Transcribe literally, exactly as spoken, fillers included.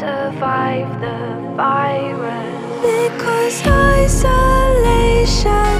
Survive the virus, because isolation